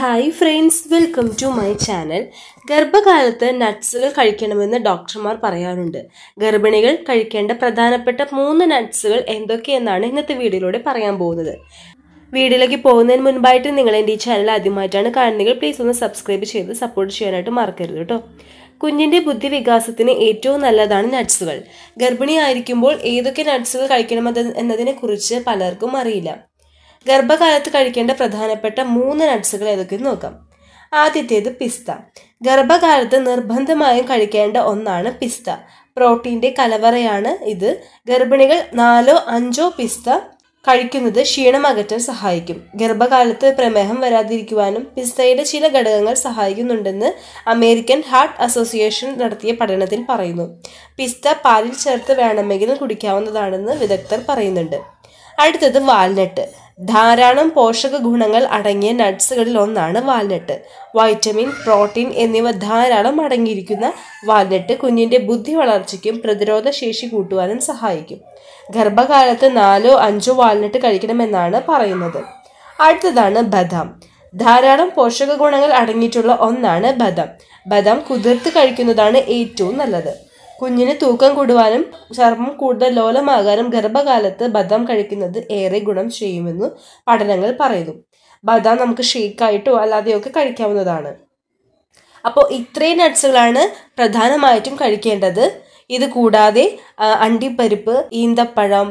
Hi friends, welcome to my channel. ഗർഭകാലത്ത് നട്ട്സുകൾ കഴിക്കണമെന്ന് ഡോക്ടർമാർ പറയാറുണ്ട്. ഗർഭിണികൾ കഴിക്കേണ്ട പ്രധാനപ്പെട്ട 3 നട്ട്സുകൾ എന്തൊക്കെയെന്നാണ് ഇന്നത്തെ വീഡിയോയിലൂടെ പറയാൻ പോകുന്നത്. വീഡിയോയിലേക്ക് പോകുന്നതിന് മുൻപായിട്ട് നിങ്ങൾ എൻ്റെ ഈ ചാനൽ ആദ്യമായിട്ടാണ് കാണുന്നതെങ്കിൽ please ഒന്ന് സബ്സ്ക്രൈബ് ചെയ്ത് സപ്പോർട്ട് ചെയ്യാനായിട്ട് മറക്കരുത് കേട്ടോ. കുഞ്ഞിന്റെ ബുദ്ധിവികാസത്തിന് ഏറ്റവും നല്ലതാണ് നട്ട്സുകൾ. ഗർഭിണിയായിരിക്കുമ്പോൾ ഏതൊക്കെ നട്ട്സുകൾ കഴിക്കണമെന്നതിനെക്കുറിച്ച് പലർക്കും അറിയില്ല. ഗർഭകാലത്ത് കഴിക്കേണ്ട പ്രധാനപ്പെട്ട 3 നട്ട്സുകൾ ഏതൊക്കെയെന്ന് നോക്കാം. ആദ്യത്തേത് പിസ്ത. ഗർഭകാലത്ത് നിർബന്ധമായും കഴിക്കേണ്ട ഒന്നാണ് പിസ്ത. പ്രോട്ടീൻ്റെ കലവറയാണ് ഇത്. ഗർഭിണികൾ 4 or 5 പിസ്ത കഴിക്കുന്നത് ക്ഷീണം അകറ്റാൻ സഹായിക്കും. ഗർഭകാലത്ത് പ്രമേഹം വരാതിരിക്കുവാനും പിസ്തയുടെ ചില ഘടകങ്ങൾ സഹായിക്കുന്നുണ്ടെന്ന് അമേരിക്കൻ ഹാർട്ട് അസോസിയേഷൻ നടത്തിയ പഠനത്തിൽ പറയുന്നു. പിസ്ത പാലിൽ ചേർത്ത് വേണമെങ്കിൽ കുടിക്കാവുന്നതാണെന്ന് വിദഗ്ധർ പറയുന്നുണ്ട്. അടുത്തത് വാൽനട്ട്. ധാരാളം പോഷക ഗുണങ്ങൾ അടങ്ങിയ നട്ട്സുകളിൽ ഒന്നാണ് വാൽനട്ട്. വൈറ്റമിൻ, പ്രോട്ടീൻ എന്നിവ ധാരാളം അടങ്ങിയിരിക്കുന്ന വാൽനട്ട് കുഞ്ഞിൻ്റെ ബുദ്ധി വളർച്ചയ്ക്കും പ്രതിരോധ ശേഷി കൂട്ടുവാനും സഹായിക്കും. ഗർഭകാലത്ത് 4 or 5 വാൽനട്ട് കഴിക്കണമെന്നാണ് പറയുന്നത്. അടുത്തതാണ് ബദാം. ധാരാളം പോഷക ഗുണങ്ങൾ അടങ്ങിയിട്ടുള്ള ഒന്നാണ് ബദാം. ബദാം കുതിർത്ത് കഴിക്കുന്നതാണ് ഏറ്റവും നല്ലത്. കുഞ്ഞിന് തൂക്കം കൂടുവാനും ചർമ്മം കൂടുതൽ ലോലമാകാനും ഗർഭകാലത്ത് ബദാം കഴിക്കുന്നത് ഏറെ ഗുണം ചെയ്യുമെന്ന് പഠനങ്ങൾ പറയുന്നു. ബദാം നമുക്ക് ഷേക്കായിട്ടോ അല്ലാതെയൊക്കെ കഴിക്കാവുന്നതാണ്. അപ്പോൾ ഇത്രയും നട്ട്സുകളാണ് പ്രധാനമായിട്ടും കഴിക്കേണ്ടത്. ഇത് കൂടാതെ അണ്ടിപ്പരിപ്പ്, ഈന്തപ്പഴം,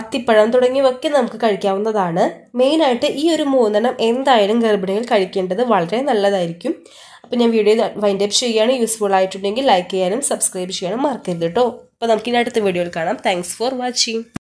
അത്തിപ്പഴം തുടങ്ങിയവയൊക്കെ നമുക്ക് കഴിക്കാവുന്നതാണ്. മെയിനായിട്ട് ഈ ഒരു 3 എന്തായാലും ഗർഭിണികൾ കഴിക്കേണ്ടത് വളരെ നല്ലതായിരിക്കും. അപ്പോൾ ഞാൻ വീഡിയോ വൈൻഡ് അപ്പ് ചെയ്യുകയാണ്. യൂസ്ഫുൾ ആയിട്ടുണ്ടെങ്കിൽ ലൈക്ക് ചെയ്യാനും സബ്സ്ക്രൈബ് ചെയ്യാനും മറക്കരുത് കേട്ടോ. അപ്പോൾ നമുക്ക് ഇനി അടുത്ത വീഡിയോയിൽ കാണാം. Thanks for watching.